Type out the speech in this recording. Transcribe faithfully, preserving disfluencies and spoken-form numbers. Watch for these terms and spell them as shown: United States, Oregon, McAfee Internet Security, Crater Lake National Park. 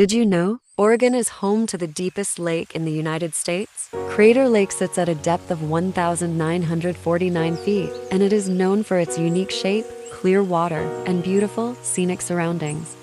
Did you know? Oregon is home to the deepest lake in the United States. Crater Lake sits at a depth of one thousand nine hundred forty-nine feet, and it is known for its unique shape, clear water, and beautiful, scenic surroundings.